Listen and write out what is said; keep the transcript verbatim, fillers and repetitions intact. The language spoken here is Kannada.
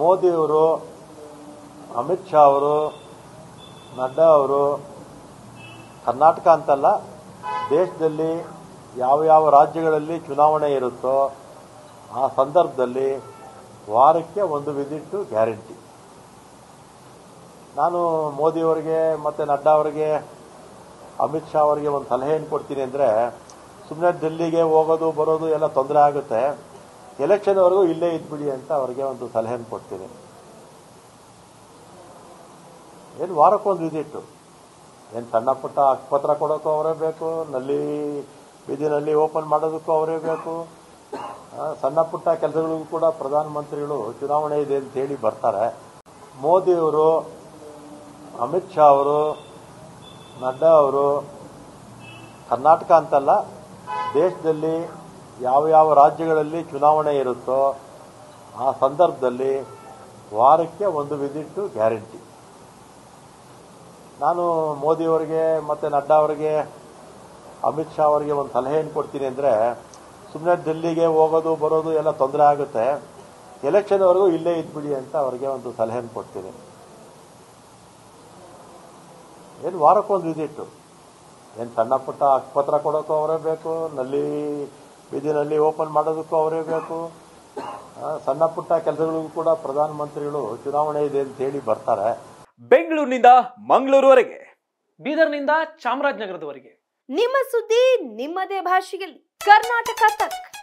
ಮೋದಿಯವರು, ಅಮಿತ್ ಶಾ ಅವರು, ನಡ್ಡಾ ಅವರು ಕರ್ನಾಟಕ ಅಂತಲ್ಲ, ದೇಶದಲ್ಲಿ ಯಾವ ಯಾವ ರಾಜ್ಯಗಳಲ್ಲಿ ಚುನಾವಣೆ ಇರುತ್ತೋ ಆ ಸಂದರ್ಭದಲ್ಲಿ ವಾರಕ್ಕೆ ಒಂದು ವಿಸಿಟ್ಟು ಗ್ಯಾರಂಟಿ. ನಾನು ಮೋದಿಯವರಿಗೆ ಮತ್ತು ನಡ್ಡಾ ಅವರಿಗೆ, ಅಮಿತ್ ಶಾ ಅವರಿಗೆ ಒಂದು ಸಲಹೆ ಏನು ಕೊಡ್ತೀನಿ ಅಂದರೆ, ಸುಮ್ಮನೆ ಡೆಲ್ಲಿಗೆ ಹೋಗೋದು ಬರೋದು ಎಲ್ಲ ತೊಂದರೆ ಆಗುತ್ತೆ, ಎಲೆಕ್ಷನ್ವರೆಗೂ ಇಲ್ಲೇ ಇದ್ಬಿಡಿ ಅಂತ ಅವರಿಗೆ ಒಂದು ಸಲಹೆಯನ್ನು ಕೊಡ್ತೀನಿ. ಏನು ವಾರಕ್ಕೊಂದು ವಿಸಿಟ್ಟು, ಏನು ಸಣ್ಣ ಪುಟ್ಟ ಆಸ್ಪತ್ರೆ ಕೊಡೋಕ್ಕೂ ಅವರೇ ಬೇಕು, ನಲ್ಲಿ ಬೀದಿನಲ್ಲಿ ಓಪನ್ ಮಾಡೋದಕ್ಕೂ ಅವರೇ ಬೇಕು, ಸಣ್ಣ ಪುಟ್ಟ ಕೆಲಸಗಳಿಗೂ ಕೂಡ ಪ್ರಧಾನಮಂತ್ರಿಗಳು ಚುನಾವಣೆ ಇದೆ ಅಂತ ಹೇಳಿ ಬರ್ತಾರೆ. ಮೋದಿಯವರು, ಅಮಿತ್ ಶಾ ಅವರು, ನಡ್ಡಾ ಅವರು ಕರ್ನಾಟಕ ಅಂತಲ್ಲ, ದೇಶದಲ್ಲಿ ಯಾವ ಯಾವ ರಾಜ್ಯಗಳಲ್ಲಿ ಚುನಾವಣೆ ಇರುತ್ತೋ ಆ ಸಂದರ್ಭದಲ್ಲಿ ವಾರಕ್ಕೆ ಒಂದು ವಿಸಿಟ್ಟು ಗ್ಯಾರಂಟಿ. ನಾನು ಮೋದಿಯವರಿಗೆ ಮತ್ತು ನಡ್ಡಾ ಅವರಿಗೆ, ಅಮಿತ್ ಶಾ ಅವರಿಗೆ ಒಂದು ಸಲಹೆ ಏನು ಕೊಡ್ತೀನಿ ಅಂದರೆ, ಸುಮ್ಮನೆ ಡೆಲ್ಲಿಗೆ ಹೋಗೋದು ಬರೋದು ಎಲ್ಲ ತೊಂದರೆ ಆಗುತ್ತೆ, ಎಲೆಕ್ಷನ್ವರೆಗೂ ಇಲ್ಲೇ ಇದ್ಬಿಡಿ ಅಂತ ಅವರಿಗೆ ಒಂದು ಸಲಹೆಯನ್ನು ಕೊಡ್ತೀನಿ. ಏನು ವಾರಕ್ಕೊಂದು ವಿಸಿಟ್ಟು, ಏನು ಸಣ್ಣ ಪುಟ್ಟ ಆಸ್ಪತ್ರೆ ಕೊಡೋಕ್ಕೂ ಅವರೇ ಬೇಕು, ನಲ್ಲಿ ಬೀದಿನಲ್ಲಿ ಓಪನ್ ಮಾಡೋದಕ್ಕೂ ಅವರೇ ಬೇಕು, ಸಣ್ಣ ಪುಟ್ಟ ಕೆಲಸಗಳಿಗೂ ಕೂಡ ಪ್ರಧಾನಮಂತ್ರಿಗಳು ಚುನಾವಣೆ ಇದೆ ಅಂತ ಹೇಳಿ ಬರ್ತಾರೆ. ಬೆಂಗಳೂರಿನಿಂದ ಮಂಗಳೂರುವರೆಗೆ, ಬೀದರ್ನಿಂದ ಚಾಮರಾಜನಗರದವರೆಗೆ ನಿಮ್ಮ ಸುದ್ದಿ ನಿಮ್ಮದೇ ಭಾಷೆಯಲ್ಲಿ ಕರ್ನಾಟಕ ತಕ್.